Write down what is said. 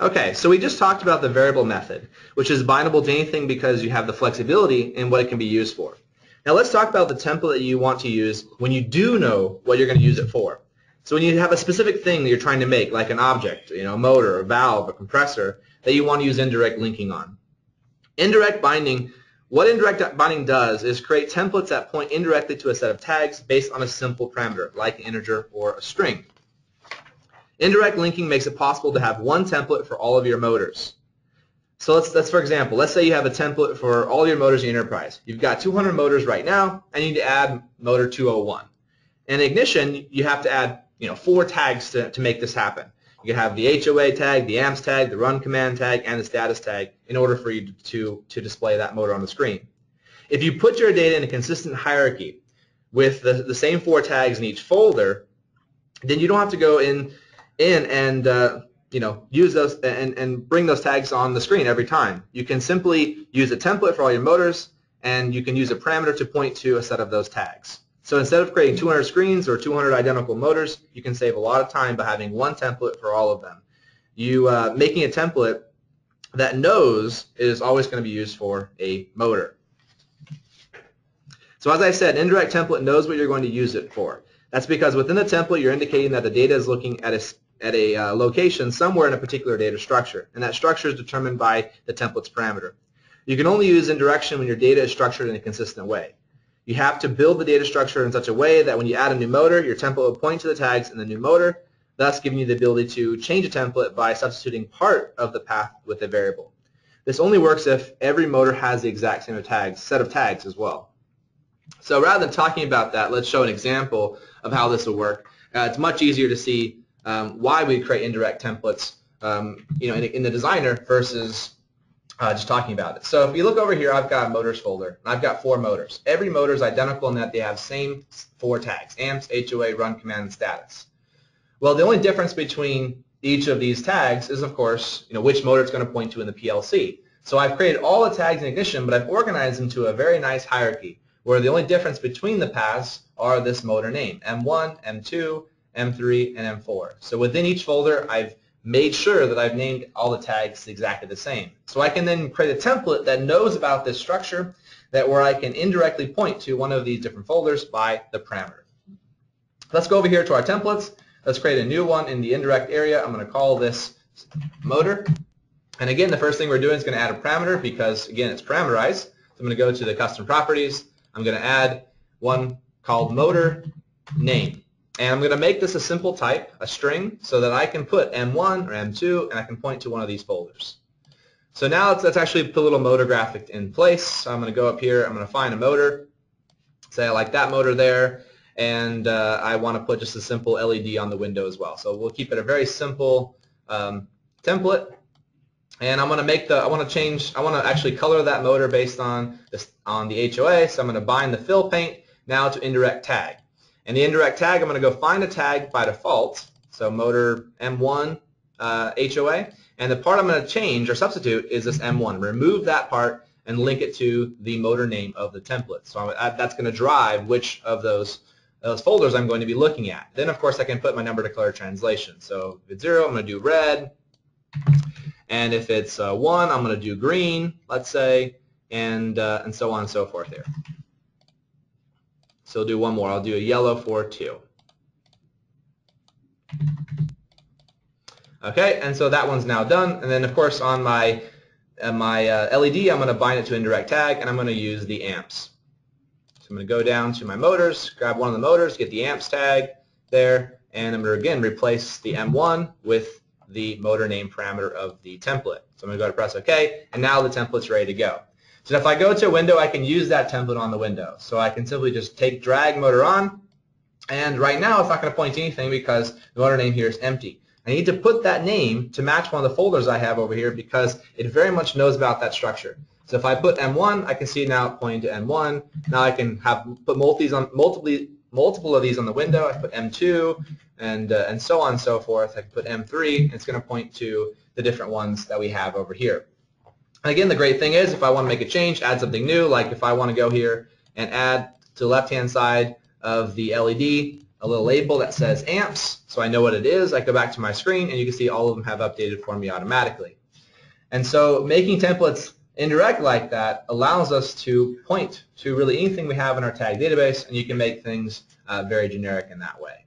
Okay, so we just talked about the variable method, which is bindable to anything because you have the flexibility in what it can be used for. Now let's talk about the template that you want to use when you do know what you're going to use it for. So when you have a specific thing that you're trying to make, like an object, you know, a motor, a valve, a compressor, that you want to use indirect linking on. Indirect binding, what indirect binding does is create templates that point indirectly to a set of tags based on a simple parameter, like an integer or a string. Indirect linking makes it possible to have one template for all of your motors. So let's for example, let's say you have a template for all your motors in your enterprise. You've got 200 motors right now, and you need to add motor 201. In Ignition, you have to add, you know, 4 tags to make this happen. You have the HOA tag, the AMPS tag, the run command tag, and the status tag in order for you to display that motor on the screen. If you put your data in a consistent hierarchy with the same 4 tags in each folder, then you don't have to go in and use those and bring those tags on the screen every time. You can simply use a template for all your motors, and you can use a parameter to point to a set of those tags. So instead of creating 200 screens or 200 identical motors, you can save a lot of time by having one template for all of them. You making a template that knows it is always going to be used for a motor. So as I said, indirect template knows what you're going to use it for. That's because within the template, you're indicating that the data is looking at a location somewhere in a particular data structure, and that structure is determined by the template's parameter. You can only use indirection when your data is structured in a consistent way. You have to build the data structure in such a way that when you add a new motor, your template will point to the tags in the new motor, thus giving you the ability to change a template by substituting part of the path with a variable. This only works if every motor has the exact same set of tags as well. So rather than talking about that, let's show an example of how this will work. It's much easier to see why we create indirect templates in the designer versus just talking about it. So if you look over here, I've got a motors folder, and I've got 4 motors. Every motor is identical in that they have same 4 tags, AMPS, HOA, run command, and status. Well, the only difference between each of these tags is, of course, you know, which motor it's going to point to in the PLC. So I've created all the tags in Ignition, but I've organized them into a very nice hierarchy, where the only difference between the paths are this motor name, M1, M2, M3, and M4. So within each folder, I've made sure that I've named all the tags exactly the same. So I can then create a template that knows about this structure, that where I can indirectly point to one of these different folders by the parameter. Let's go over here to our templates. Let's create a new one in the indirect area. I'm going to call this motor. And again, the first thing we're doing is going to add a parameter because, again, it's parameterized. So I'm going to go to the custom properties. I'm going to add one called motor name. And I'm going to make this a simple type, a string, so that I can put M1 or M2, and I can point to one of these folders. So now let's actually put a little motor graphic in place. So I'm going to go up here. I'm going to find a motor. Say I like that motor there. And I want to put just a simple LED on the window as well. So we'll keep it a very simple template. And I'm going to make I want to actually color that motor based on the HOA, so I'm going to bind the fill paint now to indirect tag. And the indirect tag, I'm going to go find a tag by default, so motor M1 HOA, and the part I'm going to change or substitute is this M1. Remove that part and link it to the motor name of the template. So that's going to drive which of those folders I'm going to be looking at. Then, of course, I can put my number to color translation. So if it's 0, I'm going to do red. And if it's 1, I'm going to do green, let's say, and so on and so forth here. So I'll do one more. I'll do a yellow for 2. Okay, and so that one's now done. And then, of course, on my LED, I'm going to bind it to indirect tag, and I'm going to use the amps. So I'm going to go down to my motors, grab one of the motors, get the amps tag there, and I'm going to, again, replace the M1 with the motor name parameter of the template. So I'm going to go to press OK, and now the template's ready to go. So if I go to a window, I can use that template on the window. So I can simply just drag motor on, and right now it's not going to point to anything because the motor name here is empty. I need to put that name to match one of the folders I have over here because it very much knows about that structure. So if I put M1, I can see now it pointing to M1. Now I can put multiple of these on the window. I put M2 and so on and so forth. I can put M3, and it's going to point to the different ones that we have over here. And again, the great thing is if I want to make a change, add something new, like if I want to go here and add to the left-hand side of the LED a little label that says amps, so I know what it is. I go back to my screen, and you can see all of them have updated for me automatically. And so making templates indirect like that allows us to point to really anything we have in our tag database, and you can make things very generic in that way.